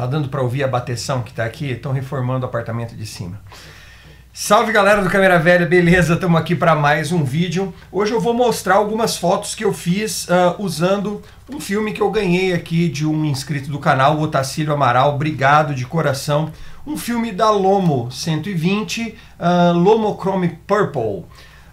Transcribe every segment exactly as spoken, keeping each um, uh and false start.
Tá dando para ouvir a bateção que tá aqui? Estão reformando o apartamento de cima. Salve, galera do Câmera Velha, beleza? Estamos aqui para mais um vídeo. Hoje eu vou mostrar algumas fotos que eu fiz uh, usando um filme que eu ganhei aqui de um inscrito do canal, o Otacílio Amaral. Obrigado de coração. Um filme da Lomo cento e vinte, uh, Lomochrome Purple.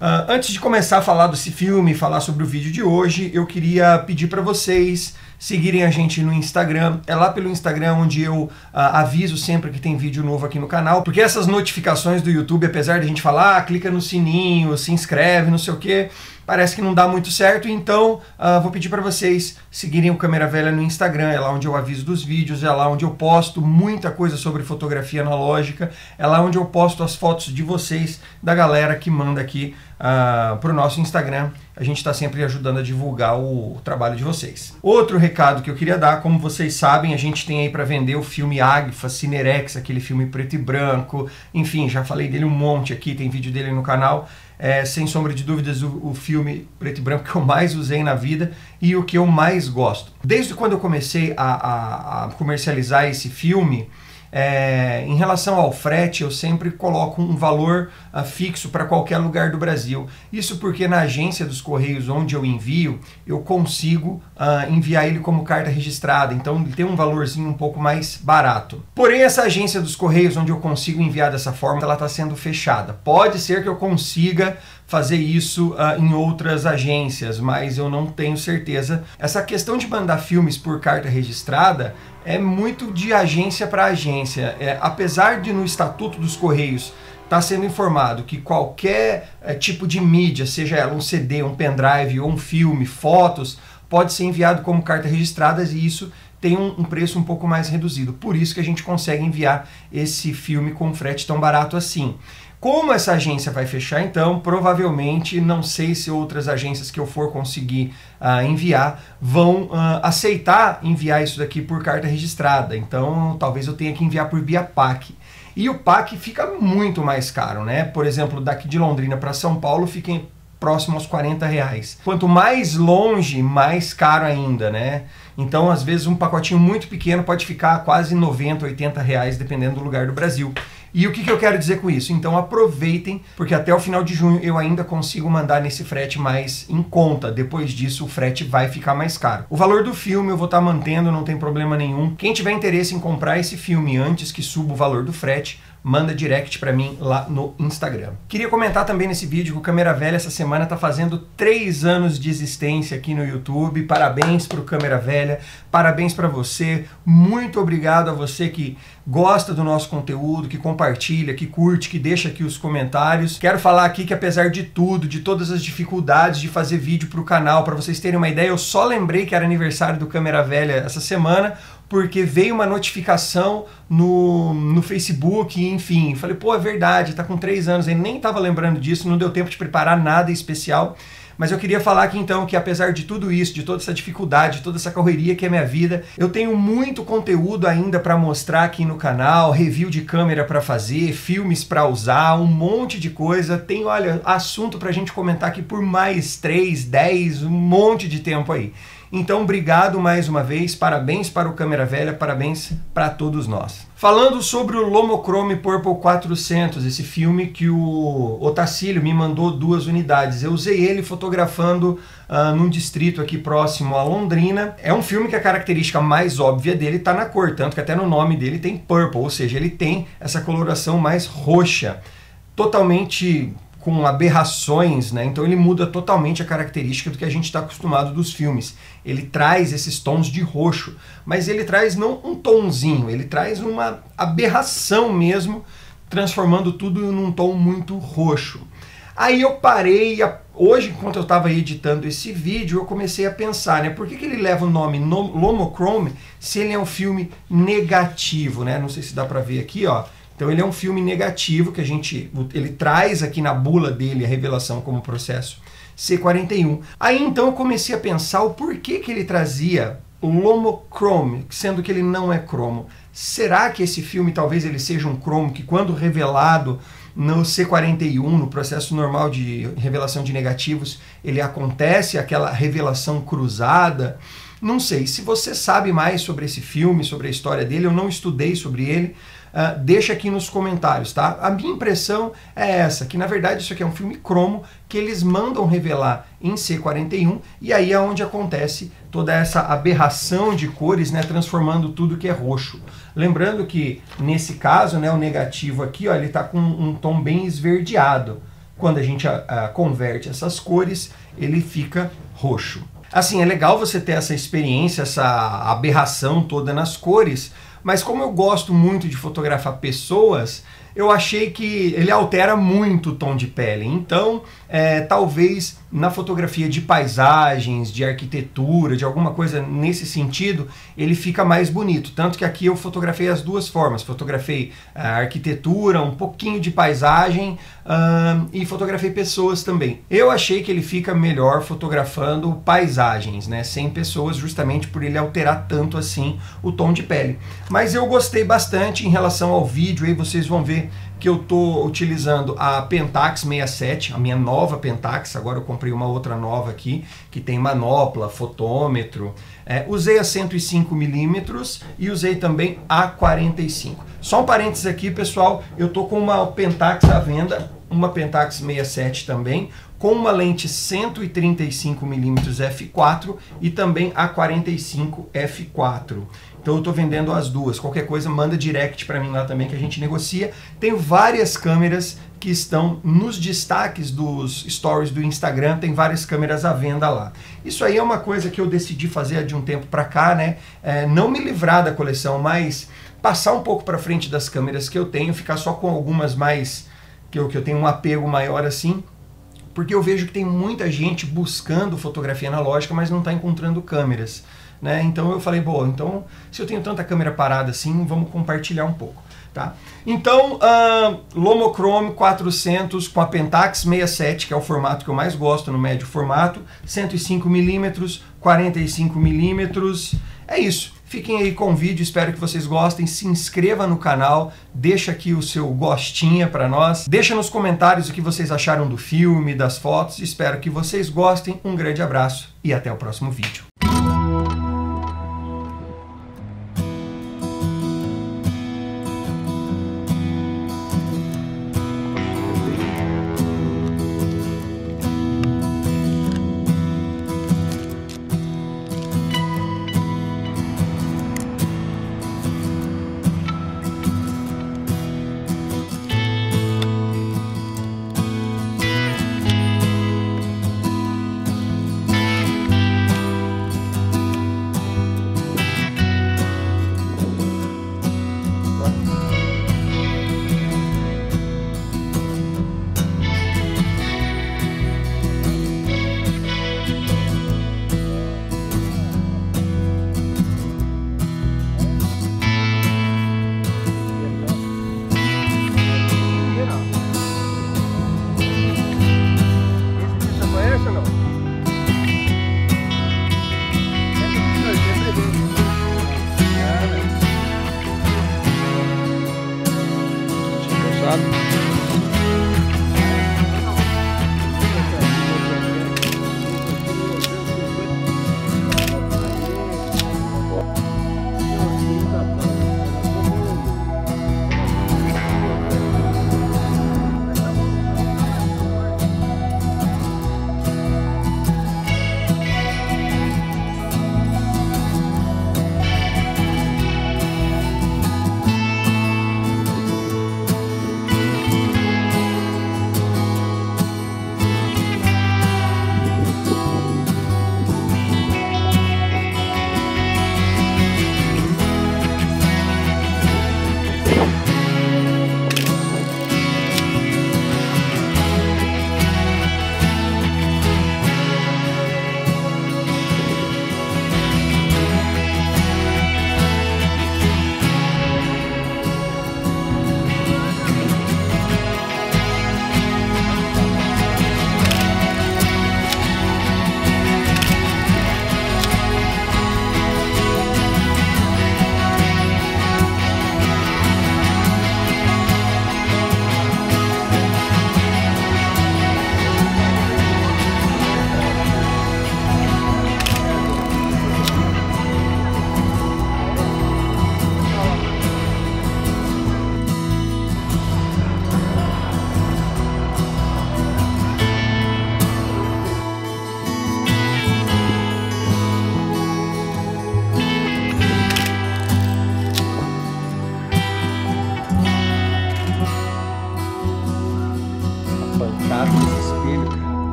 Uh, antes de começar a falar desse filme, falar sobre o vídeo de hoje, eu queria pedir para vocês seguirem a gente no Instagram. É lá pelo Instagram onde eu uh, aviso sempre que tem vídeo novo aqui no canal, porque essas notificações do YouTube, apesar de a gente falar, ah, clica no sininho, se inscreve, não sei o quê, parece que não dá muito certo. Então uh, vou pedir para vocês seguirem o Câmera Velha no Instagram. É lá onde eu aviso dos vídeos, é lá onde eu posto muita coisa sobre fotografia analógica, é lá onde eu posto as fotos de vocês, da galera que manda aqui uh, para o nosso Instagram. A gente está sempre ajudando a divulgar o, o trabalho de vocês. Outro recado que eu queria dar, como vocês sabem, a gente tem aí para vender o filme Agfa Cinerex, aquele filme preto e branco, enfim, já falei dele um monte aqui, tem vídeo dele no canal. É, sem sombra de dúvidas, o, o filme preto e branco que eu mais usei na vida e o que eu mais gosto. Desde quando eu comecei a, a, a comercializar esse filme, é, em relação ao frete, eu sempre coloco um valor uh, fixo para qualquer lugar do Brasil. Isso porque na agência dos Correios onde eu envio, eu consigo uh, enviar ele como carta registrada, então ele tem um valorzinho um pouco mais barato. Porém, essa agência dos Correios onde eu consigo enviar dessa forma, ela está sendo fechada. Pode ser que eu consiga fazer isso uh, em outras agências, mas eu não tenho certeza. Essa questão de mandar filmes por carta registrada é muito de agência para agência. É, apesar de no Estatuto dos Correios está sendo informado que qualquer é, tipo de mídia, seja ela um C D, um pendrive ou um filme, fotos, pode ser enviado como carta registrada e isso tem um, um preço um pouco mais reduzido. Por isso que a gente consegue enviar esse filme com frete tão barato assim. Como essa agência vai fechar, então, provavelmente, não sei se outras agências que eu for conseguir uh, enviar vão uh, aceitar enviar isso daqui por carta registrada. Então, talvez eu tenha que enviar por via P A C. E o P A C fica muito mais caro, né? Por exemplo, daqui de Londrina para São Paulo, fica próximo aos quarenta reais. Quanto mais longe, mais caro ainda, né? Então, às vezes, um pacotinho muito pequeno pode ficar quase noventa, oitenta reais, dependendo do lugar do Brasil. E o que, que eu quero dizer com isso? Então aproveitem, porque até o final de junho eu ainda consigo mandar nesse frete mais em conta. Depois disso o frete vai ficar mais caro. O valor do filme eu vou estar mantendo, não tem problema nenhum. Quem tiver interesse em comprar esse filme antes que suba o valor do frete, manda direct para mim lá no Instagram. Queria comentar também nesse vídeo que o Câmera Velha essa semana está fazendo três anos de existência aqui no YouTube. Parabéns para o Câmera Velha, parabéns para você. Muito obrigado a você que gosta do nosso conteúdo, que compartilha, que curte, que deixa aqui os comentários. Quero falar aqui que apesar de tudo, de todas as dificuldades de fazer vídeo para o canal, para vocês terem uma ideia, eu só lembrei que era aniversário do Câmera Velha essa semana, porque veio uma notificação no, no Facebook, enfim. Falei, pô, é verdade, tá com três anos, eu nem tava lembrando disso, não deu tempo de preparar nada especial. Mas eu queria falar aqui então que apesar de tudo isso, de toda essa dificuldade, de toda essa correria que é minha vida, eu tenho muito conteúdo ainda para mostrar aqui no canal, review de câmera para fazer, filmes para usar, um monte de coisa. Tem, olha, assunto pra gente comentar aqui por mais três, dez, um monte de tempo aí. Então, obrigado mais uma vez, parabéns para o Câmera Velha, parabéns para todos nós. Falando sobre o Lomochrome Purple quatrocentos, esse filme que o Otacílio me mandou duas unidades. Eu usei ele fotografando uh, num distrito aqui próximo a Londrina. É um filme que a característica mais óbvia dele está na cor, tanto que até no nome dele tem Purple, ou seja, ele tem essa coloração mais roxa, totalmente com aberrações, né? Então ele muda totalmente a característica do que a gente está acostumado dos filmes. Ele traz esses tons de roxo, mas ele traz não um tonzinho, ele traz uma aberração mesmo, transformando tudo num tom muito roxo. Aí eu parei, a... hoje, enquanto eu estava editando esse vídeo, eu comecei a pensar, né? Por que que ele leva o nome Lomochrome se ele é um filme negativo, né? Não sei se dá para ver aqui, ó. Então ele é um filme negativo que a gente, ele traz aqui na bula dele a revelação como processo C quarenta e um. Aí então eu comecei a pensar o porquê que ele trazia Lomochrome, sendo que ele não é cromo. Será que esse filme talvez ele seja um cromo que quando revelado no C quarenta e um, no processo normal de revelação de negativos, ele acontece aquela revelação cruzada? Não sei, se você sabe mais sobre esse filme, sobre a história dele, eu não estudei sobre ele, uh, deixa aqui nos comentários, tá? A minha impressão é essa, que na verdade isso aqui é um filme cromo que eles mandam revelar em C quarenta e um, e aí é onde acontece toda essa aberração de cores, né, transformando tudo que é roxo. Lembrando que nesse caso, né, o negativo aqui, ó, ele tá com um tom bem esverdeado. Quando a gente a, a converte essas cores, ele fica roxo. Assim, é legal você ter essa experiência, essa aberração toda nas cores, mas como eu gosto muito de fotografar pessoas, eu achei que ele altera muito o tom de pele. Então, é, talvez na fotografia de paisagens, de arquitetura, de alguma coisa nesse sentido, ele fica mais bonito. Tanto que aqui eu fotografei as duas formas. Fotografei a arquitetura, um pouquinho de paisagem hum, e fotografei pessoas também. Eu achei que ele fica melhor fotografando paisagens, né? Sem pessoas, justamente por ele alterar tanto assim o tom de pele. Mas eu gostei bastante em relação ao vídeo, aí vocês vão ver que eu estou utilizando a Pentax sessenta e sete, a minha nova Pentax, agora eu comprei uma outra nova aqui, que tem manopla, fotômetro, é, usei a cento e cinco milímetros e usei também a quarenta e cinco. Só um parênteses aqui, pessoal, eu estou com uma Pentax à venda, uma Pentax sessenta e sete também, com uma lente cento e trinta e cinco milímetros F quatro e também a quarenta e cinco F quatro. Então eu estou vendendo as duas. Qualquer coisa, manda direct para mim lá também que a gente negocia. Tem várias câmeras que estão nos destaques dos stories do Instagram, tem várias câmeras à venda lá. Isso aí é uma coisa que eu decidi fazer de um tempo para cá, né? É, não me livrar da coleção, mas passar um pouco para frente das câmeras que eu tenho, ficar só com algumas mais que eu, que eu tenho um apego maior assim. Porque eu vejo que tem muita gente buscando fotografia analógica, mas não está encontrando câmeras, né? Então eu falei, bom, então se eu tenho tanta câmera parada assim, vamos compartilhar um pouco, tá? Então, uh, Lomochrome quatrocentos com a Pentax sessenta e sete, que é o formato que eu mais gosto, no médio formato, cento e cinco milímetros, quarenta e cinco milímetros, é isso. Fiquem aí com o vídeo, espero que vocês gostem, se inscreva no canal, deixa aqui o seu gostinha para nós, deixa nos comentários o que vocês acharam do filme, das fotos, espero que vocês gostem, um grande abraço e até o próximo vídeo.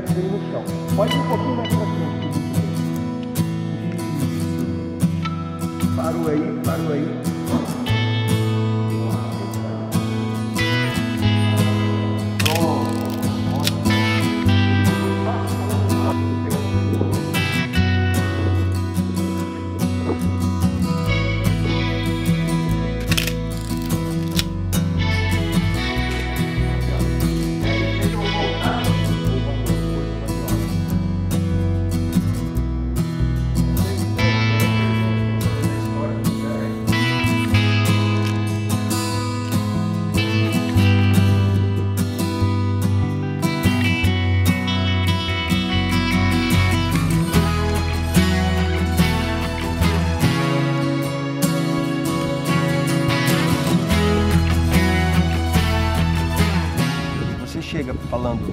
metros aí no chão. Pode ir um pouquinho mais para frente. Isso. Parou aí, parou aí. Chega falando,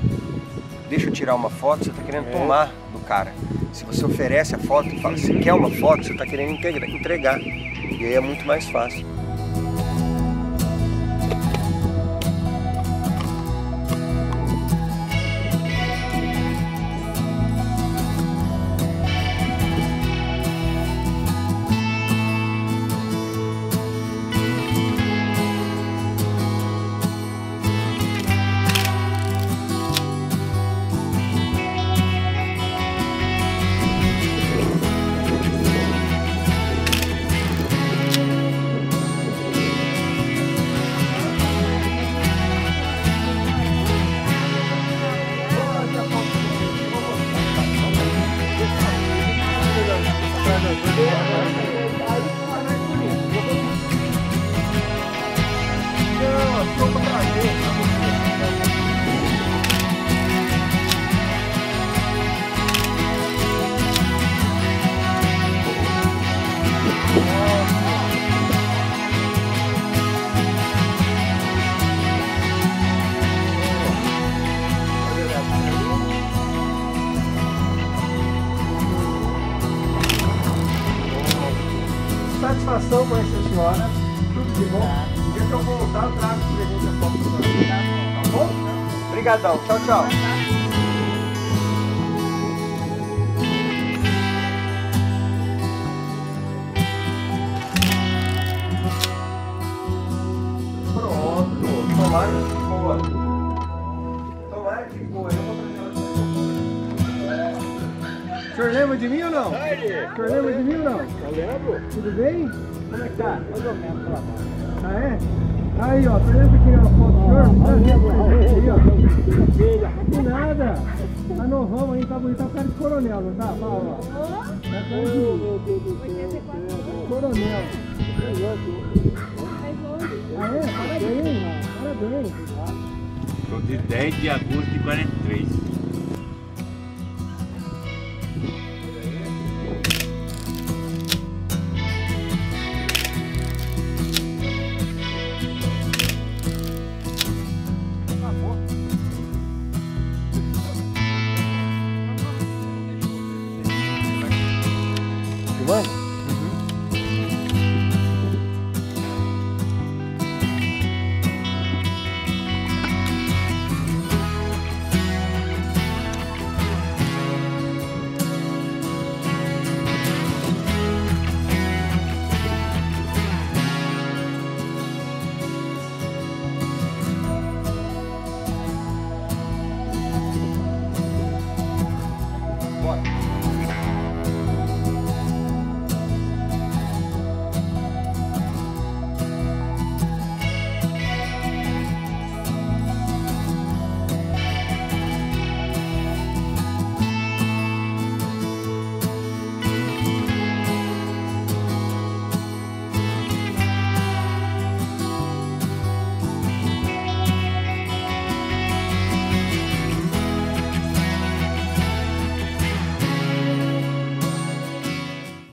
deixa eu tirar uma foto, você está querendo tomar do cara. Se você oferece a foto e fala, se quer uma foto, você está querendo entregar. E aí é muito mais fácil. Satisfação com essa senhora, tudo de bom. O dia que eu voltar, eu trago de presente a foto para você, tá bom? Obrigadão, tchau, tchau. O senhor lembra de mim ou não? O senhor lembra de mim ou não? Eu lembro. Tudo bem? Como é que tá? Mais ou menos pra lá. Ah, é? Aí, ó, você lembra que eu foto do senhor? Aí, ó. De nada. Nós não vamos aí, tá bonito, tá o cara de coronel, não tá? Ó, ó. Coronel. Ah, é? Parabéns, parabéns. Tô de dez de agosto de quarenta e três.